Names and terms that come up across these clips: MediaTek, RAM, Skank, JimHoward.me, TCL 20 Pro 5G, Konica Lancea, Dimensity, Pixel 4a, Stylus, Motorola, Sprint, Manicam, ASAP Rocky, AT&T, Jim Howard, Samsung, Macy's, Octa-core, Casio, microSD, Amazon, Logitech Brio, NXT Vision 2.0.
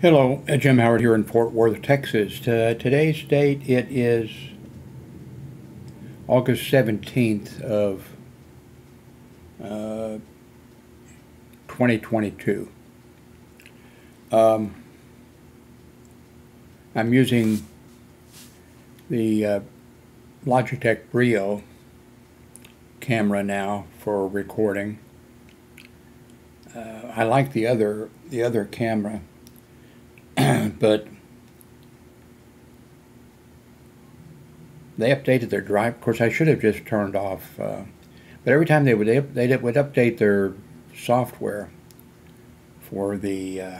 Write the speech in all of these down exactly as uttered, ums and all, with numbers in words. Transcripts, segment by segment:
Hello, Jim Howard here in Fort Worth, Texas. Uh, today's date, it is August seventeenth of uh, twenty twenty-two. Um, I'm using the uh, Logitech Brio camera now for recording. Uh, I like the other the other camera. But they updated their drive. Of course, I should have just turned off. Uh, but every time they would, they, they would update their software for the, uh,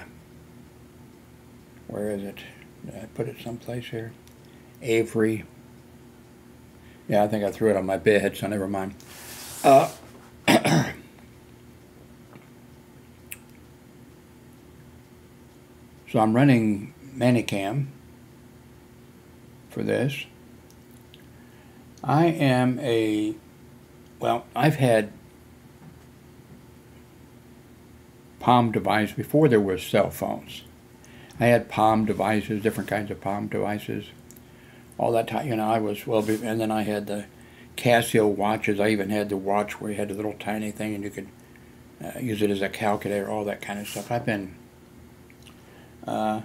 where is it? Did I put it someplace here? Avery. Yeah, I think I threw it on my bed, so never mind. Uh, So I'm running Manicam for this. I am a, well, I've had Palm devices before there were cell phones. I had Palm devices, different kinds of Palm devices, all that time. You know, I was, well, and then I had the Casio watches. I even had the watch where you had the little tiny thing and you could uh, use it as a calculator, all that kind of stuff. I've been Uh,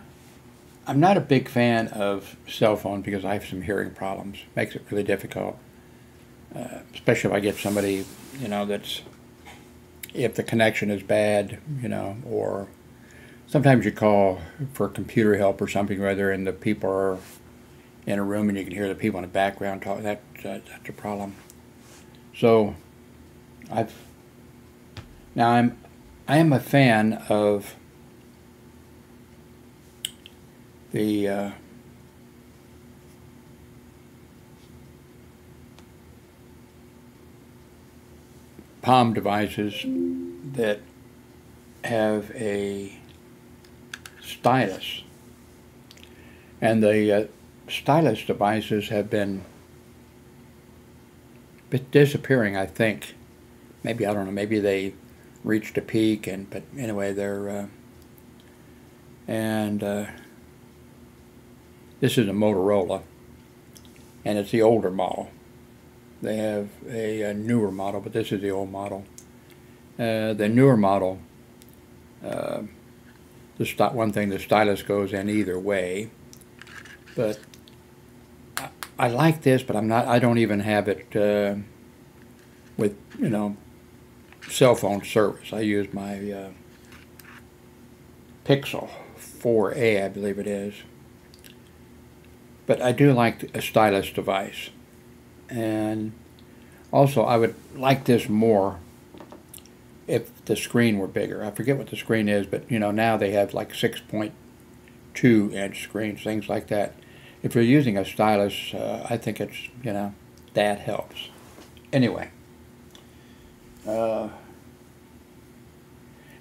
I'm not a big fan of cell phone because I have some hearing problems. Makes it really difficult, uh, especially if I get somebody, you know, that's, if the connection is bad, you know, or sometimes you call for computer help or something or other, and the people are in a room and you can hear the people in the background talk. That, uh, that's a problem. So, I've, now I'm, I am a fan of the uh, Palm devices that have a stylus, and the uh, stylus devices have been disappearing. I think maybe I don't know. Maybe they reached a peak, and but anyway, they're uh, and. Uh, This is a Motorola, and it's the older model. They have a, a newer model, but this is the old model. Uh, the newer model, uh, the one thing, the stylus goes in either way. But I, I like this, but I'm not. I don't even have it uh, with you know cell phone service. I use my uh, Pixel four A, I believe it is. But I do like a stylus device, and also I would like this more if the screen were bigger. I forget what the screen is, but you know now they have like six point two inch screens, things like that. If you're using a stylus, uh, I think it's you know that helps. Anyway, uh,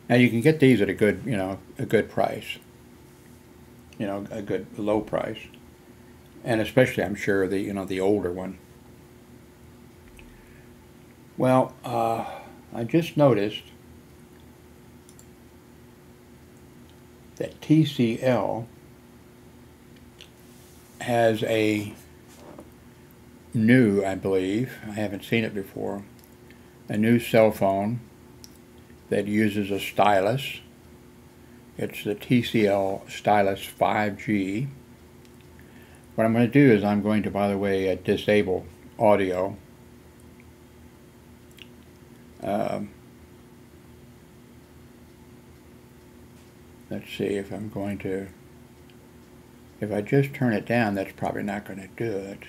now you can get these at a good you know a good price, you know a good low price. And especially, I'm sure, the you know the older one. Well, uh, I just noticed that T C L has a new, I believe, I haven't seen it before, a new cell phone that uses a stylus. It's the T C L Stylus five G. What I'm going to do is I'm going to, by the way, uh, disable audio. Um, let's see if I'm going to, if I just turn it down, that's probably not going to do it.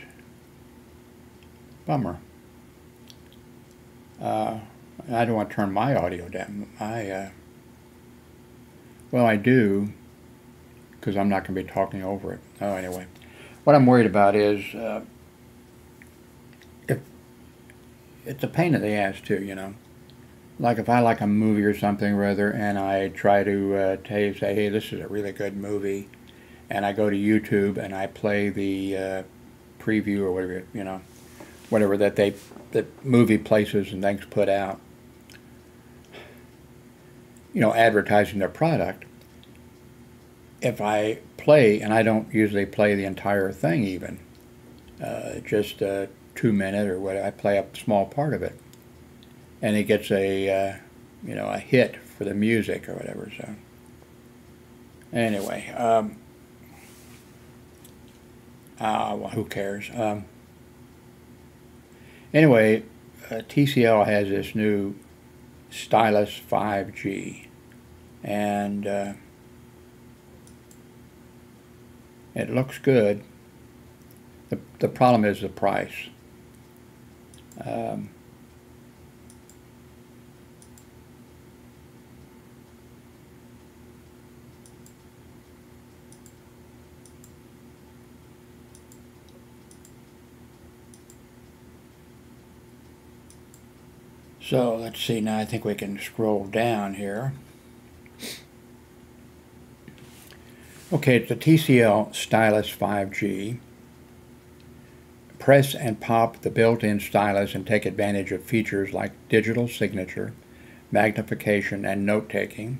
Bummer. Uh, I don't want to turn my audio down. I, uh, well, I do, because I'm not going to be talking over it. Oh, anyway. What I'm worried about is uh, if it's a pain in the ass too, you know. Like if I like a movie or something or other, and I try to uh, tell you, say, hey, this is a really good movie, and I go to YouTube and I play the uh, preview or whatever, you know, whatever that they, that movie places and things put out, you know, advertising their product. if I play, and I don't usually play the entire thing even, uh, just a two minute or whatever, I play a small part of it, and it gets a, uh, you know, a hit for the music or whatever, so. Anyway, um, uh, well, who cares? Um, anyway, uh, T C L has this new Stylus five G, and uh, it looks good. The, the problem is the price. Um, So let's see, now I think we can scroll down here. Okay, it's the T C L Stylus five G. Press and pop the built-in stylus and take advantage of features like digital signature, magnification, and note-taking.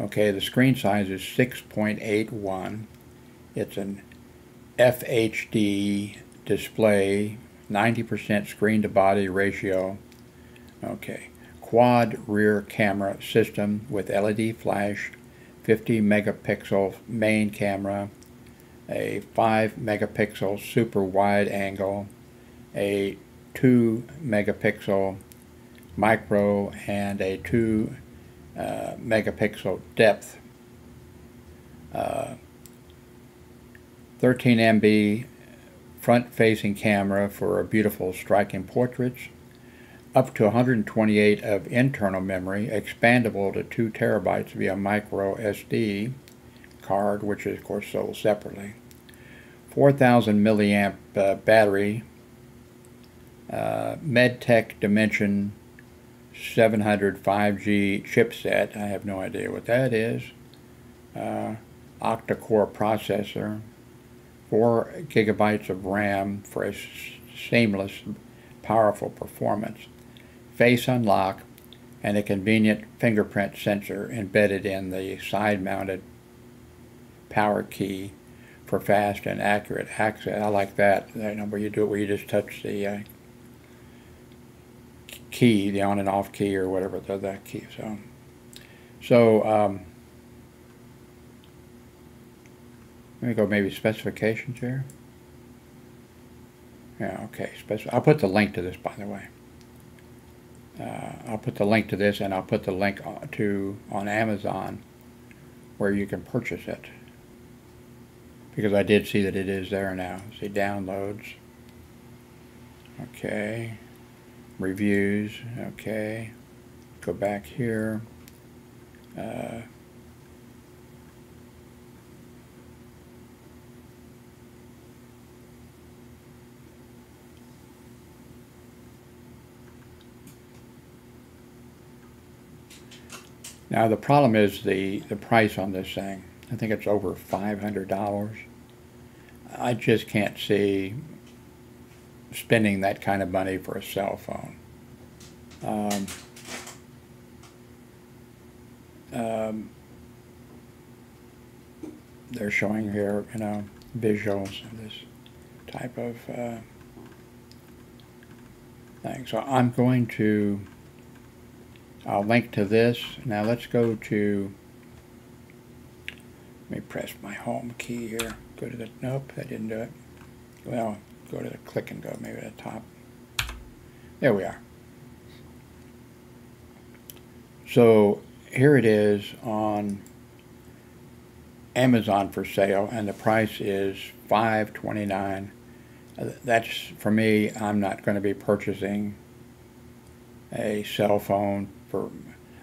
Okay, the screen size is six point eight one. It's an F H D display, ninety percent screen-to-body ratio. Okay, quad rear camera system with L E D flash, fifty megapixel main camera, a five megapixel super wide angle, a two megapixel micro, and a two megapixel depth, uh, thirteen megapixel front facing camera for a beautiful striking portraits, up to one hundred twenty-eight of internal memory, expandable to two terabytes via micro S D card, which is of course sold separately. four thousand milliamp uh, battery, uh, MediaTek Dimensity seven hundred five G chipset. I have no idea what that is. Uh, Octa-core processor, four gigabytes of RAM for a seamless, powerful performance. Face unlock, and a convenient fingerprint sensor embedded in the side-mounted power key for fast and accurate access. I like that, you know, where you do it where you just touch the uh, key, the on and off key or whatever, the, the key. So, so um, let me go maybe specifications here. Yeah, okay, special. I'll put the link to this, by the way. Uh, I'll put the link to this, and I'll put the link to on Amazon where you can purchase it, because I did see that it is there now. See, downloads. Okay. Reviews. Okay. Go back here. Uh, Now the problem is the, the price on this thing. I think it's over five hundred dollars. I just can't see spending that kind of money for a cell phone. Um, um, they're showing here, you know, visuals of this type of uh, thing. So I'm going to... I'll link to this. Now let's go to, let me press my home key here. Go to the, nope, I didn't do it. Well, go to the click and go, maybe to the top. There we are. So here it is on Amazon for sale, and the price is five twenty-nine. That's, for me, I'm not going to be purchasing a cell phone for,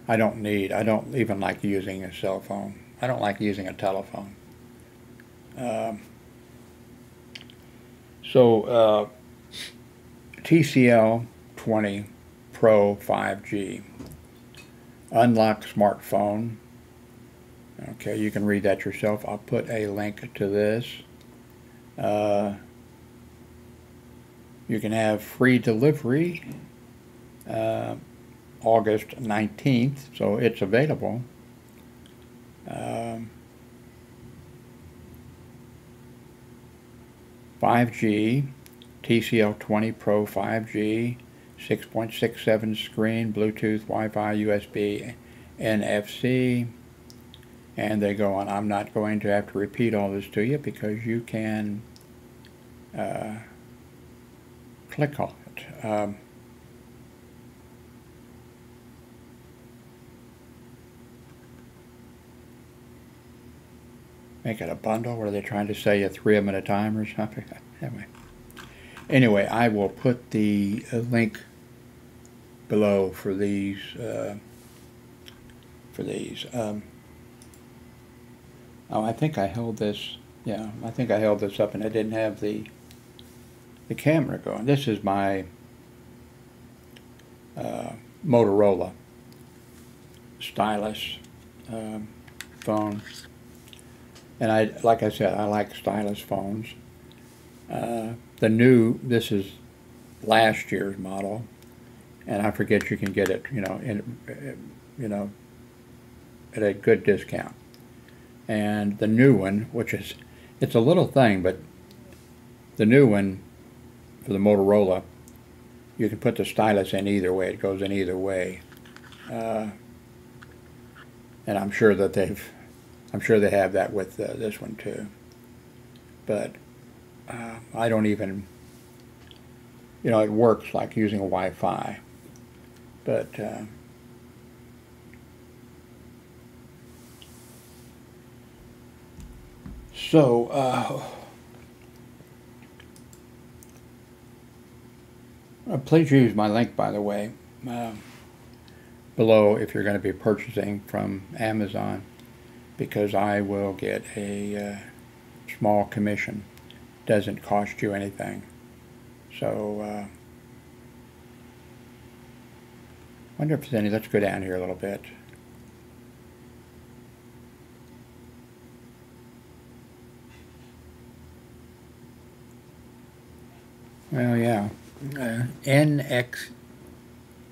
I don't need, I don't even like using a cell phone. I don't like using a telephone. Um, so uh, T C L twenty Pro five G, unlock smartphone. Okay, you can read that yourself. I'll put a link to this. Uh, you can have free delivery. Uh, August nineteenth, so it's available. Um, five G, T C L twenty Pro five G, six point six seven screen, Bluetooth, Wi-Fi, U S B, N F C, and they go on. I'm not going to have to repeat all this to you because you can uh, click on it. Um, make it a bundle? What are they trying to sell you, three of them at a time or something? Anyway, anyway I will put the link below for these, uh, for these. Um, oh, I think I held this, yeah, I think I held this up and I didn't have the, the camera going. This is my uh, Motorola stylus um, phone. And I, like I said, I like stylus phones. Uh, the new, this is last year's model, and I forget you can get it, you know, in, you know, at a good discount. And the new one, which is, it's a little thing, but the new one for the Motorola, you can put the stylus in either way. It goes in either way, uh, and I'm sure that they've. I'm sure they have that with uh, this one too, but uh, I don't even, you know, it works like using a Wi-Fi, but uh, so uh, please use my link, by the way, uh, below if you're going to be purchasing from Amazon, because I will get a uh, small commission. Doesn't cost you anything. So, uh, wonder if there's any, let's go down here a little bit. Well, yeah, uh, N X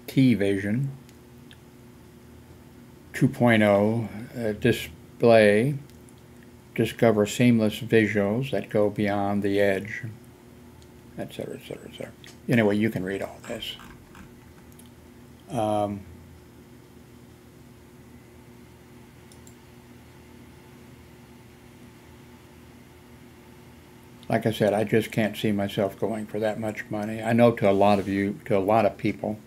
T Vision two point oh, uh, display. Display, discover seamless visuals that go beyond the edge, et cetera, et cetera, et cetera. Anyway, you can read all this. Um, like I said, I just can't see myself going for that much money. I know to a lot of you, to a lot of people,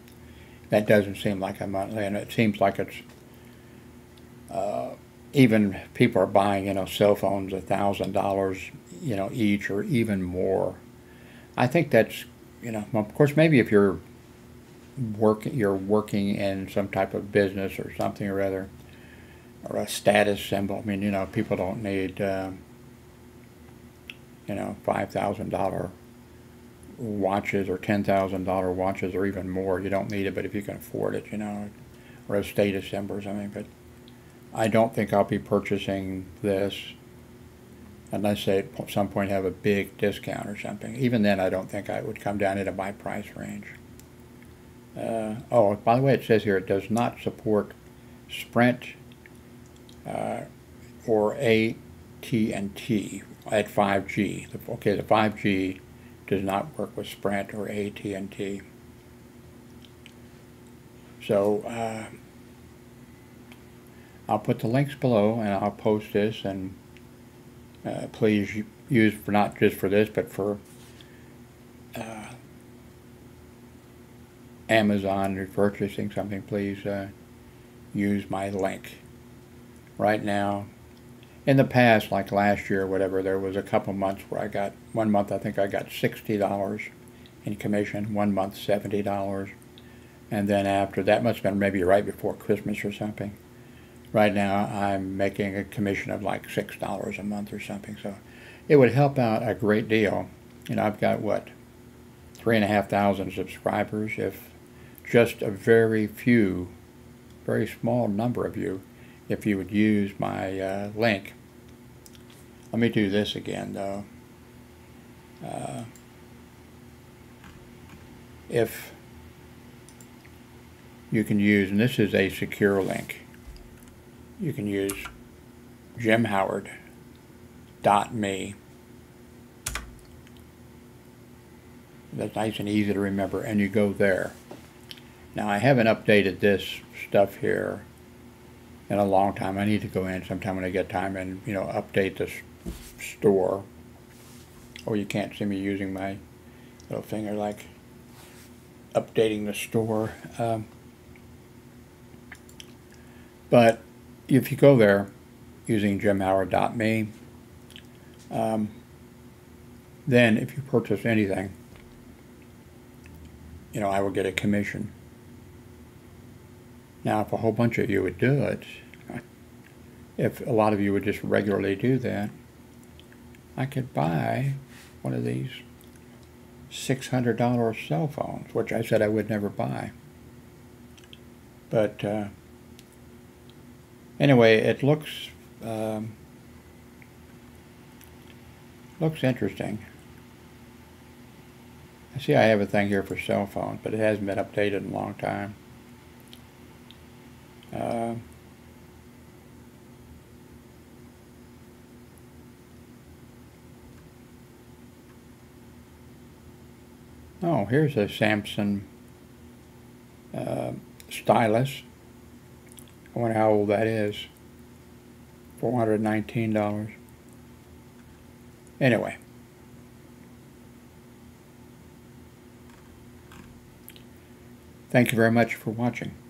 that doesn't seem like a monthly, and it seems like it's. Uh, Even people are buying, you know, cell phones a thousand dollars, you know, each or even more. I think that's, you know, of course, maybe if you're work, you're working in some type of business or something or other, or a status symbol. I mean, you know, people don't need, uh, you know, five thousand dollar watches or ten thousand dollar watches or even more. You don't need it, but if you can afford it, you know, or a status symbol or something, but. I don't think I'll be purchasing this unless they at some point have a big discount or something. Even then, I don't think I would come down into my price range. Uh, oh, by the way, it says here it does not support Sprint uh, or A T and T at five G. Okay, the five G does not work with Sprint or A T and T. So. Uh, I'll put the links below, and I'll post this, and uh, please use for not just for this, but for uh, Amazon or purchasing something. Please uh, use my link. Right now, in the past, like last year or whatever, there was a couple months where I got one month. I think I got sixty dollars in commission. One month, seventy dollars, and then after that, must have been maybe right before Christmas or something. Right now, I'm making a commission of like six dollars a month or something, so it would help out a great deal. You know, I've got, what, three and a half thousand subscribers. If just a very few, very small number of you, if you would use my uh, link. Let me do this again, though. Uh, if you can use, and this is a secure link, you can use Jim Howard dot me that's nice and easy to remember, and you go there. Now, I haven't updated this stuff here in a long time. I need to go in sometime when I get time and, you know, update this store. Oh, you can't see me using my little finger like updating the store. Um, but if you go there using Jim Howard dot me, um, then if you purchase anything, you know, I will get a commission. Now, if a whole bunch of you would do it, if a lot of you would just regularly do that, I could buy one of these six hundred dollar cell phones, which I said I would never buy. But uh, anyway, it looks um, looks interesting. I see I have a thing here for cell phones, but it hasn't been updated in a long time. Uh, oh, here's a Samsung uh, stylus. I wonder how old that is. four hundred nineteen dollars. Anyway. Thank you very much for watching.